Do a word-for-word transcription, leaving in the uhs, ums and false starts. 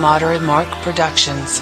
Madara Marc Productions.